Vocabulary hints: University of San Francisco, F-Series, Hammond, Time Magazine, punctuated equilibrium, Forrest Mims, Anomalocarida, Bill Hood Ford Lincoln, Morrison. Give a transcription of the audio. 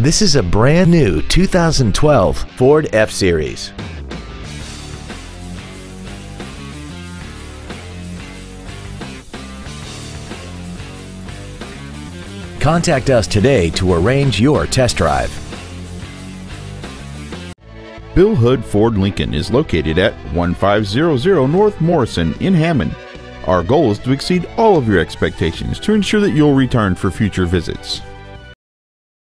This is a brand new 2012 Ford F-Series. Contact us today to arrange your test drive. Bill Hood Ford Lincoln is located at 1500 North Morrison in Hammond. Our goal is to exceed all of your expectations to ensure that you'll return for future visits.